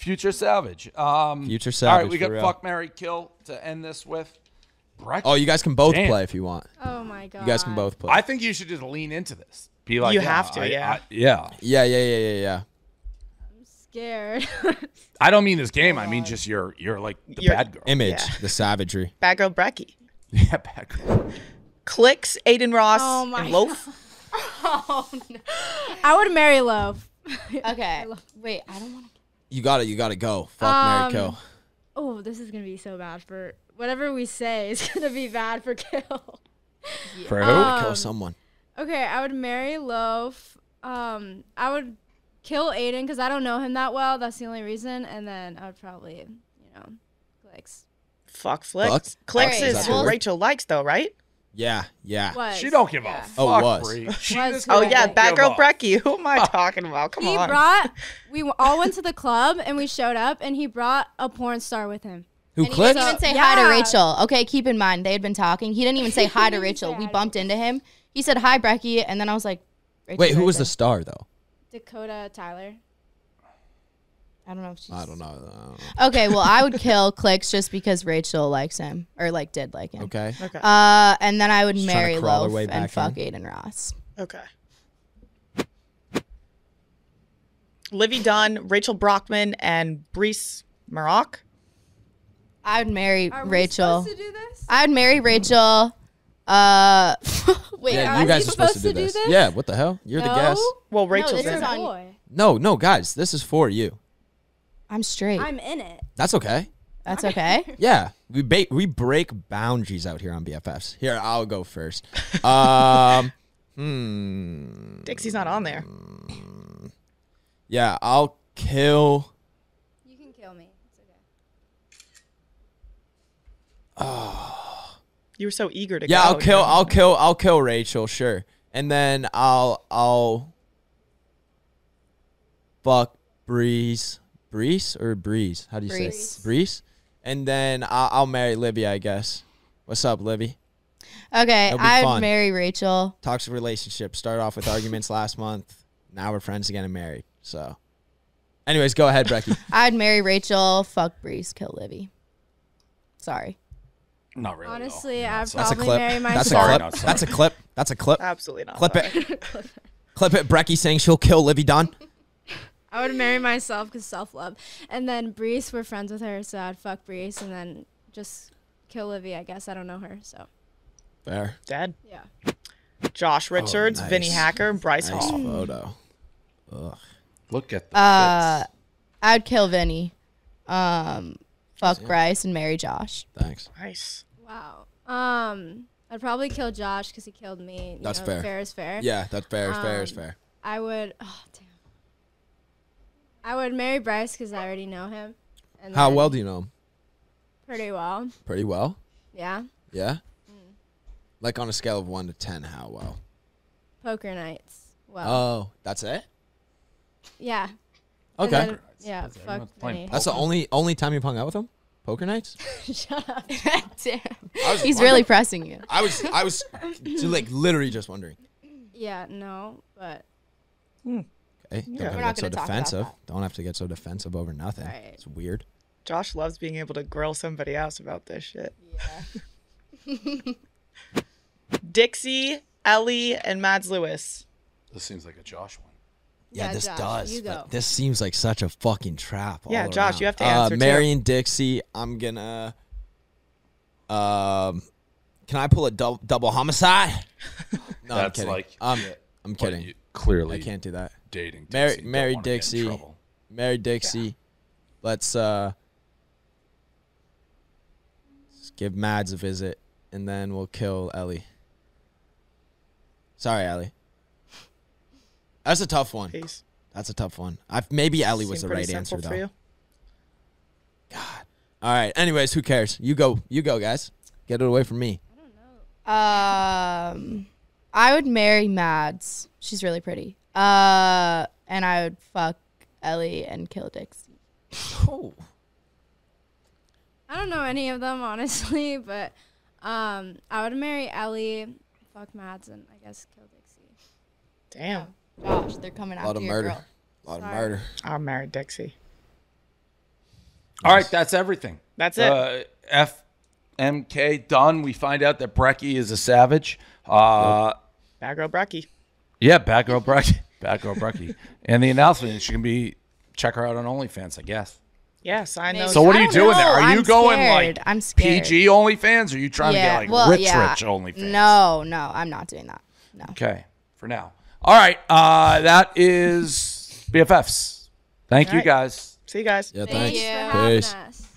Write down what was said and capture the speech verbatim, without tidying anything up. Future Savage. Um, Future Savage. All right, we got real. Fuck, Marry, Kill to end this with. Breckie. Oh, you guys can both Damn. play if you want. Oh, my God. You guys can both play. I think you should just lean into this. Be like, you yeah, have to, I, yeah. I, I, yeah. Yeah, yeah, yeah, yeah, yeah. I'm scared. I don't mean this game. I mean just your, your like, the your bad girl. Image, yeah. the savagery. Bad girl Breckie. Yeah, bad girl. Clix, Adin Ross, oh my and Loaf. God. Oh, no. I would marry Loaf. Okay. Wait, I don't want to. You got it. You got to go. Fuck, um, marry, kill. Oh, this is going to be so bad for whatever we say is going to be bad for kill. Yeah. For who? Um, kill someone. Okay, I would marry Loaf. Um, I would kill Adin because I don't know him that well. That's the only reason. And then I would probably, you know, Clix. Fuck Clix. Clix is who Rachel likes, though, right? Yeah, yeah. Was. She don't give yeah. a fuck. Oh, was. She was oh yeah, bad girl Breckie. Who am I talking about? Come he on. He brought. We all went to the club and we showed up, and he brought a porn star with him. Who and Clix? He didn't even say yeah. hi to Rachel. Okay, keep in mind they had been talking. He didn't even say hi to Rachel. We bumped into him. He said hi, Breckie, and then I was like, Rachel's wait, who right was there. The star though? Dakota Tyler. I don't know if she's. I don't know. I don't know. Okay, well, I would kill Clix just because Rachel likes him or like did like him. Okay. Okay. Uh, and then I would she's marry Loaf and fuck in. Adin Ross. Okay. Livvy Dunne, Rachel Brockman, and Brees Maroc. I would marry Are Rachel. We supposed to do this? I would marry Rachel. Uh, wait, yeah, are you guys are supposed, supposed to do, to do this? this? Yeah. What the hell? You're no? the guest. Well, Rachel's no, this in is it. On no, no, guys, this is for you. I'm straight. I'm in it. That's okay. That's okay. Yeah. We ba we break boundaries out here on B F Fs. Here, I'll go first. Um, hmm. Dixie's not on there. Yeah, I'll kill. You can kill me. It's okay. Oh. You were so eager to yeah, go. Yeah, I'll kill I'll kill I'll kill Rachel, sure. And then I'll I'll fuck Brees. Brees or Breeze? How do you Breeze. say Breeze? And then I'll, I'll marry Livvy, I guess. What's up, Livvy? Okay, I'd fun. marry Rachel. Toxic relationship. Started off with arguments last month. Now we're friends again and married. So, anyways, go ahead, Breckie. I'd marry Rachel. Fuck Breeze. Kill Livvy. Sorry. Not really. Honestly, I'd so. probably marry myself. That's a clip. That's a clip. That's a clip. That's a clip. Absolutely not. Clip it. Clip it. Breckie saying she'll kill Livvy Dunne. I would marry myself because self-love. And then Brees, we're friends with her, so I'd fuck Brees and then just kill Livvy, I guess. I don't know her, so. Fair. Dead? Yeah. Josh Richards, oh, nice. Vinny Hacker, and Bryce nice Hall. Photo. Ugh. Look at the uh, I'd kill Vinny, um, fuck yeah. Bryce, and marry Josh. Thanks. Nice. Wow. Um, I'd probably kill Josh because he killed me. You that's know, fair. Fair is fair. Yeah, that's fair is um, fair is fair. I would, oh, damn. I would marry Bryce because I already know him. And how well do you know him? Pretty well. Pretty well? Yeah. Yeah? Mm. Like on a scale of one to ten, how well? Poker nights. Well. Oh, that's it? Yeah. Okay. Then, yeah, that's fuck me. That's the only only time you've hung out with him? Poker nights? Shut up. Damn. He's wondering. really pressing you. I was, I was so like literally just wondering. Yeah, no, but... Hmm. Hey, don't yeah. have We're to get so defensive. Don't have to get so defensive over nothing. Right. It's weird. Josh loves being able to grill somebody else about this shit. Yeah. Dixie, Ellie, and Mads Lewis. This seems like a Josh one. Yeah, yeah this Josh, does. But this seems like such a fucking trap. Yeah, all Josh, around. you have to answer. Uh, Mary and Dixie, I'm gonna. Um, can I pull a double double homicide? No, that's I'm kidding. Like, um, yeah. I'm kidding. You, clearly, I can't do that. Dating Dixie. Mary, Mary Dixie, Mary Dixie. Yeah. Let's uh, let's give Mads a visit, and then we'll kill Ellie. Sorry, Ellie. That's a tough one. Peace. That's a tough one. I've, maybe Ellie Seemed was the right answer though. For you. God. All right. Anyways, who cares? You go. You go, guys. Get it away from me. I don't know. Um, I would marry Mads. She's really pretty. Uh, and I would fuck Ellie and kill Dixie. Oh. I don't know any of them, honestly, but um, I would marry Ellie, fuck Mads, and I guess kill Dixie. Damn. Oh, Josh, they're coming after you. A lot of murder. A lot of murder. I'll marry Dixie. All yes. right, that's everything. That's it. Uh, F M K Dunne. We find out that Breckie is a savage. Uh, Bad girl Breckie. Yeah, bad girl Breckie. Bad girl Breckie. And the announcement, she can be, check her out on OnlyFans, I guess. Yes, I know. So what are you doing know. there? Are I'm you going scared. like I'm P G OnlyFans? Or are you trying yeah, to get like well, rich, yeah. rich OnlyFans? No, no, I'm not doing that. No. Okay, for now. All right, uh, that is B F Fs. Thank All you right. guys. See you guys. Yeah, thanks. Thanks for having us.